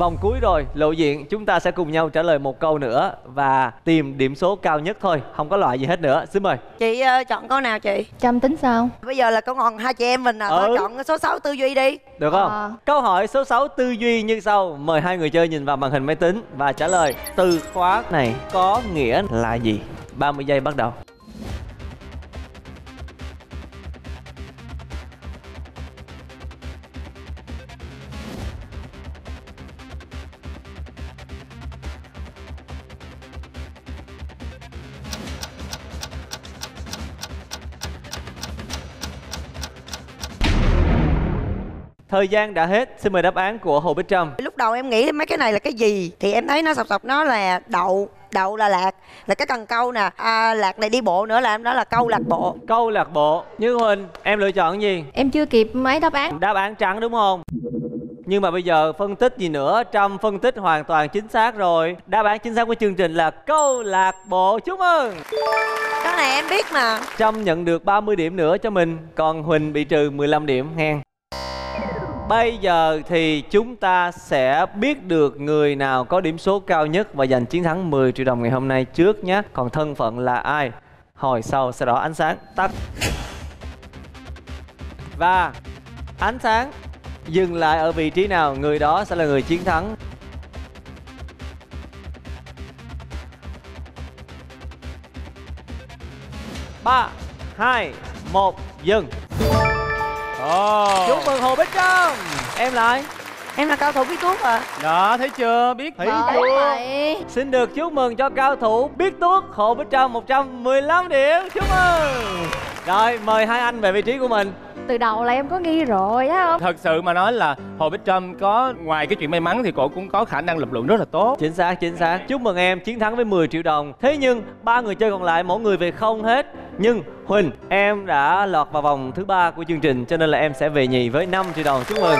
Vòng cuối rồi, lộ diện chúng ta sẽ cùng nhau trả lời một câu nữa và tìm điểm số cao nhất thôi, không có loại gì hết nữa. Xin mời chị chọn câu nào chị? Trâm tính sao? Bây giờ là câu còn hai chị em mình nào. Thôi chọn số 6 tư duy đi, được không? Câu hỏi số 6 tư duy như sau. Mời hai người chơi nhìn vào màn hình máy tính và trả lời từ khóa này có nghĩa là gì. 30 giây bắt đầu. Thời gian đã hết, xin mời đáp án của Hồ Bích Trâm. Lúc đầu em nghĩ mấy cái này là cái gì thì em thấy nó sọc sọc, nó là đậu, đậu là lạc, là cái cần câu nè, lạc này đi bộ nữa là em nói là câu lạc bộ. Câu lạc bộ. Như Huỳnh, em lựa chọn gì? Em chưa kịp mấy đáp án. Đáp án trắng đúng không? Nhưng mà bây giờ phân tích gì nữa, Trâm phân tích hoàn toàn chính xác rồi. Đáp án chính xác của chương trình là câu lạc bộ. Chúc mừng. Cái này em biết mà. Trâm nhận được 30 điểm nữa cho mình, còn Huỳnh bị trừ 15 điểm hen. Bây giờ thì chúng ta sẽ biết được người nào có điểm số cao nhất và giành chiến thắng 10 triệu đồng ngày hôm nay trước nhé. Còn thân phận là ai? Hồi sau sẽ rõ. Ánh sáng tắt. Và ánh sáng dừng lại ở vị trí nào, người đó sẽ là người chiến thắng. Ba, hai, một, dừng. Chúc mừng Hồ Bích Trâm. Em lại. Em là cao thủ biết tuốt à? Đó, thấy chưa? Biết thấy chưa? Xin được chúc mừng cho cao thủ biết tuốt Hồ Bích Trâm 115 điểm. Chúc mừng. Rồi, mời hai anh về vị trí của mình. Từ đầu là em có nghi rồi á không? Thật sự mà nói là Hồ Bích Trâm có ngoài cái chuyện may mắn thì cô cũng có khả năng lập luận rất là tốt. Chính xác, chính xác. Chúc mừng em chiến thắng với 10 triệu đồng. Thế nhưng ba người chơi còn lại mỗi người về không hết. Nhưng Huỳnh, em đã lọt vào vòng thứ 3 của chương trình cho nên là em sẽ về nhì với 5 triệu đồng. Chúc mừng.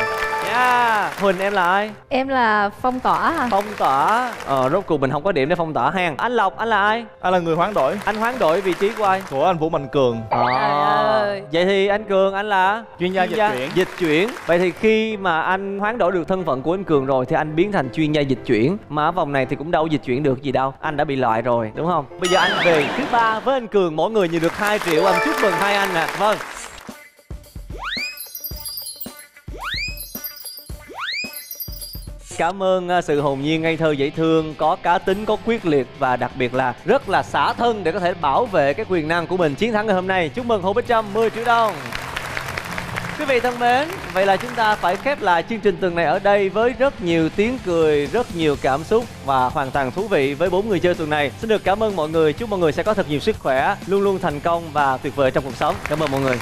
Huỳnh, em là ai? Em là phong tỏa hả? Phong tỏa. Rốt cuộc mình không có điểm để phong tỏa hang. Anh Lộc, anh là ai? Anh là người hoán đổi. Anh hoán đổi vị trí của ai? Của anh Vũ Mạnh Cường. Vậy thì anh Cường, anh là chuyên gia dịch chuyển. Vậy thì khi mà anh hoán đổi được thân phận của anh Cường rồi thì anh biến thành chuyên gia dịch chuyển. Mà ở vòng này thì cũng đâu dịch chuyển được gì đâu, anh đã bị loại rồi đúng không? Bây giờ anh về thứ 3 với anh Cường, mỗi người nhận được 2 triệu. Anh chúc mừng hai anh nè. Vâng. Cảm ơn sự hồn nhiên, ngây thơ, dễ thương, có cá tính, có quyết liệt và đặc biệt là rất là xả thân để có thể bảo vệ cái quyền năng của mình. Chiến thắng ngày hôm nay, chúc mừng Hồ Bích Trâm 10 triệu đồng. Quý vị thân mến, vậy là chúng ta phải khép lại chương trình tuần này ở đây với rất nhiều tiếng cười, rất nhiều cảm xúc và hoàn toàn thú vị với 4 người chơi tuần này. Xin được cảm ơn mọi người, chúc mọi người sẽ có thật nhiều sức khỏe, luôn luôn thành công và tuyệt vời trong cuộc sống. Cảm ơn mọi người.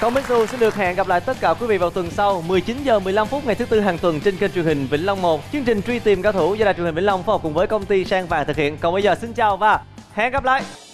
Còn Minh Xu xin được hẹn gặp lại tất cả quý vị vào tuần sau 19h15 ngày thứ Tư hàng tuần trên kênh truyền hình Vĩnh Long 1. Chương trình Truy Tìm Cao Thủ do đài truyền hình Vĩnh Long phối hợp cùng với công ty Sang Vàng thực hiện. Còn bây giờ xin chào và hẹn gặp lại.